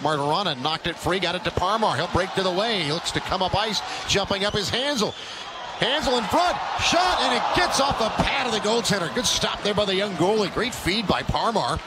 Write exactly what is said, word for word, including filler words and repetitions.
Martorana knocked it free, got it to Parmar. He'll break to the lane. He looks to come up ice, jumping up is Hansel. Hansel in front, shot, and it gets off the pad of the goaltender. Good stop there by the young goalie. Great feed by Parmar.